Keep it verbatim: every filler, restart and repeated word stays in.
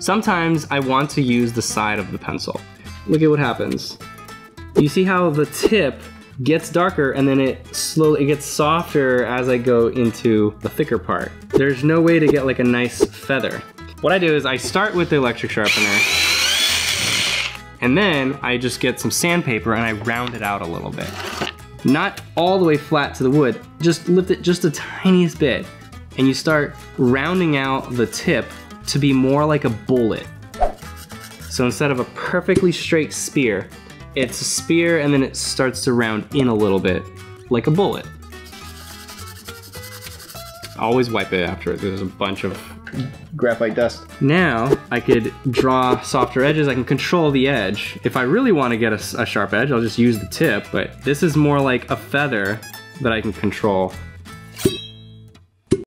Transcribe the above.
Sometimes I want to use the side of the pencil. Look at what happens. You see how the tip gets darker and then it slowly it gets softer as I go into the thicker part. There's no way to get like a nice feather. What I do is I start with the electric sharpener and then I just get some sandpaper and I round it out a little bit. Not all the way flat to the wood, just lift it just the tiniest bit and you start rounding out the tip to be more like a bullet. So instead of a perfectly straight spear, it's a spear and then it starts to round in a little bit, like a bullet. Always wipe it after it, there's a bunch of graphite dust. Now, I could draw softer edges, I can control the edge. If I really want to get a, a sharp edge, I'll just use the tip, but this is more like a feather that I can control